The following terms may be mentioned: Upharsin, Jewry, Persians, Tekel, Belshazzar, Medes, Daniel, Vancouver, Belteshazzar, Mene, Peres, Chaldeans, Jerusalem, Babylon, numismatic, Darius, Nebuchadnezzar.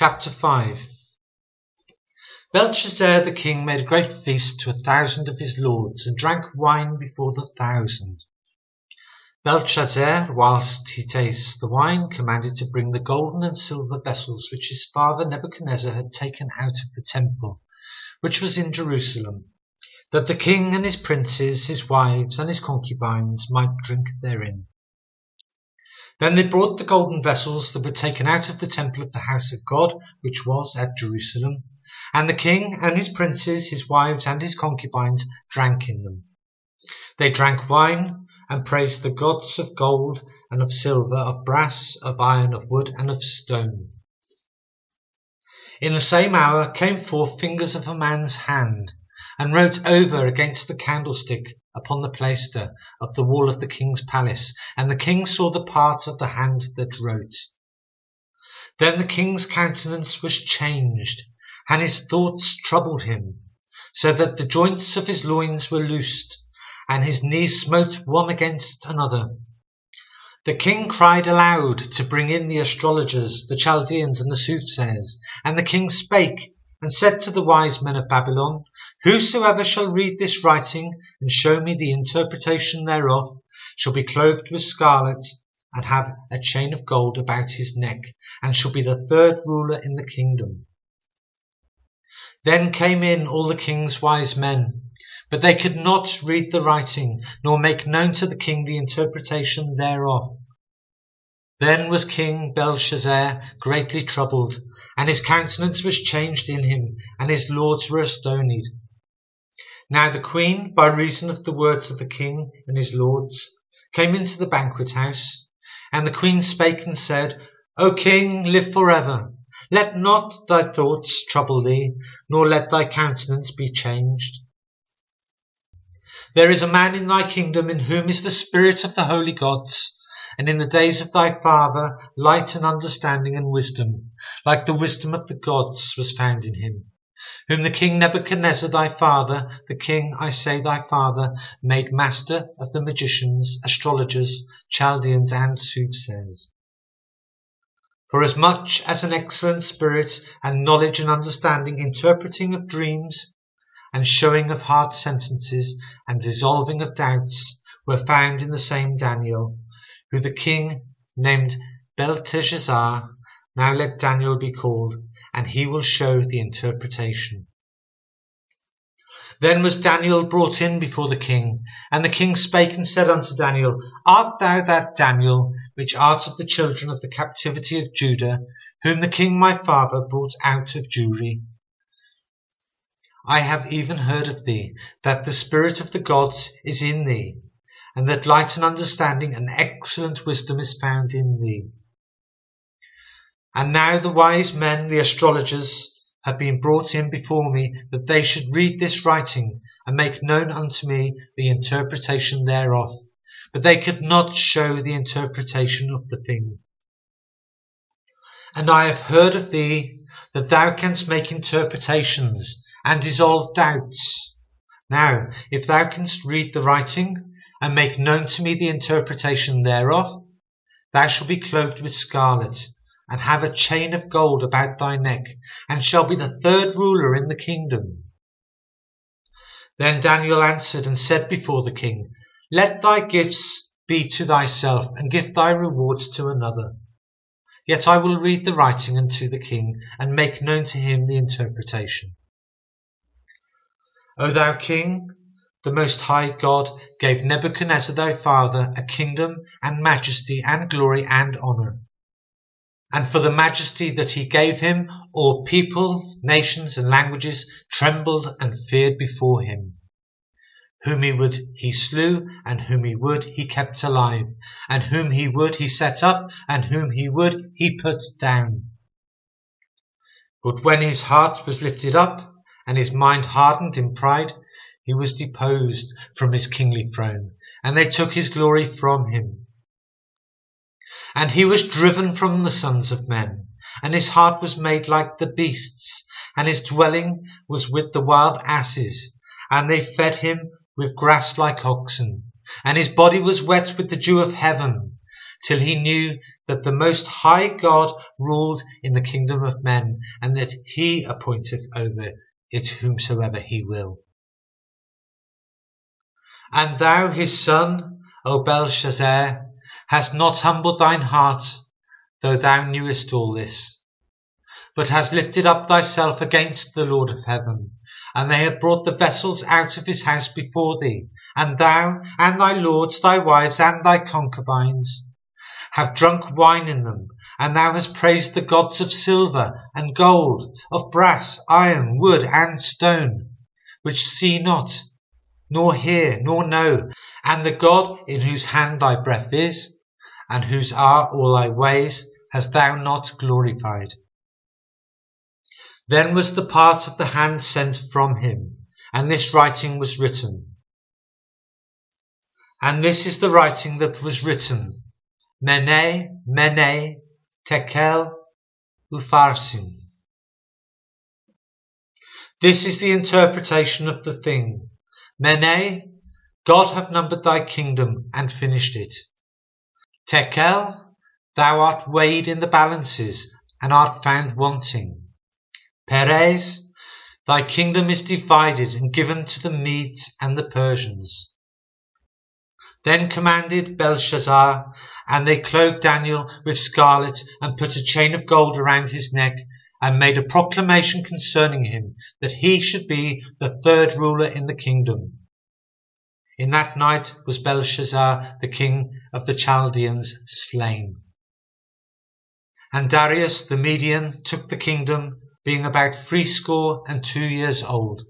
Chapter 5. Belshazzar the king made a great feast to 1,000 of his lords, and drank wine before the 1,000. Belshazzar, whilst he tastes the wine, commanded to bring the golden and silver vessels which his father Nebuchadnezzar had taken out of the temple, which was in Jerusalem, that the king and his princes, his wives, and his concubines might drink therein. Then they brought the golden vessels that were taken out of the temple of the house of God, which was at Jerusalem, and the king and his princes, his wives, and his concubines drank in them. They drank wine, and praised the gods of gold, and of silver, of brass, of iron, of wood, and of stone. In the same hour came forth fingers of a man's hand, and wrote over against the candlestick upon the plaister of the wall of the king's palace, and the king saw the part of the hand that wrote. Then the king's countenance was changed, and his thoughts troubled him, so that the joints of his loins were loosed, and his knees smote one against another. The king cried aloud to bring in the astrologers, the Chaldeans, and the soothsayers, and the king spake, and said to the wise men of Babylon, Whosoever shall read this writing, and show me the interpretation thereof, shall be clothed with scarlet, and have a chain of gold about his neck, and shall be the third ruler in the kingdom. Then came in all the king's wise men, but they could not read the writing, nor make known to the king the interpretation thereof. Then was King Belshazzar greatly troubled, and his countenance was changed in him, and his lords were astonied. Now the queen, by reason of the words of the king and his lords, came into the banquet house, and the queen spake and said, O king, live for ever. Let not thy thoughts trouble thee, nor let thy countenance be changed. There is a man in thy kingdom in whom is the spirit of the holy gods, and in the days of thy father light and understanding and wisdom, like the wisdom of the gods, was found in him, whom the king Nebuchadnezzar thy father, the king, I say thy father, made master of the magicians, astrologers, Chaldeans, and soothsayers. For as much as an excellent spirit and knowledge and understanding, interpreting of dreams, and showing of hard sentences, and dissolving of doubts, were found in the same Daniel, who the king named Belteshazzar, now let Daniel be called, and he will show the interpretation. Then was Daniel brought in before the king, and the king spake and said unto Daniel, Art thou that Daniel, which art of the children of the captivity of Judah, whom the king my father brought out of Jewry? I have even heard of thee, that the spirit of the gods is in thee, and that light and understanding and excellent wisdom is found in thee. And now the wise men, the astrologers, have been brought in before me, that they should read this writing, and make known unto me the interpretation thereof. But they could not show the interpretation of the thing. And I have heard of thee, that thou canst make interpretations, and dissolve doubts. Now, if thou canst read the writing, and make known to me the interpretation thereof, thou shalt be clothed with scarlet, and have a chain of gold about thy neck, and shall be the third ruler in the kingdom. Then Daniel answered and said before the king, Let thy gifts be to thyself, and give thy rewards to another. Yet I will read the writing unto the king, and make known to him the interpretation. O thou king, the Most High God gave Nebuchadnezzar thy father a kingdom and majesty and glory and honour. And for the majesty that he gave him, all people, nations, and languages trembled and feared before him. Whom he would he slew, and whom he would he kept alive, and whom he would he set up, and whom he would he put down. But when his heart was lifted up, and his mind hardened in pride, he was deposed from his kingly throne, and they took his glory from him. And he was driven from the sons of men, and his heart was made like the beasts, and his dwelling was with the wild asses, and they fed him with grass like oxen, and his body was wet with the dew of heaven, till he knew that the Most High God ruled in the kingdom of men, and that he appointeth over it whomsoever he will. And thou, his son, O Belshazzar, hast not humbled thine heart, though thou knewest all this, but hast lifted up thyself against the Lord of heaven, and they have brought the vessels out of his house before thee, and thou, and thy lords, thy wives, and thy concubines, have drunk wine in them, and thou hast praised the gods of silver and gold, of brass, iron, wood, and stone, which see not, nor hear, nor know, and the God in whose hand thy breath is, and whose are all thy ways, hast thou not glorified. Then was the part of the hand sent from him, and this writing was written. And this is the writing that was written: Mene, Mene, Tekel, Upharsin. This is the interpretation of the thing. Mene, God hath numbered thy kingdom and finished it. Tekel, thou art weighed in the balances and art found wanting. Peres, thy kingdom is divided and given to the Medes and the Persians. Then commanded Belshazzar, and they clothed Daniel with scarlet, and put a chain of gold around his neck, and made a proclamation concerning him, that he should be the third ruler in the kingdom. In that night was Belshazzar, the king of the Chaldeans, slain. And Darius the Median took the kingdom, being about 62 years old.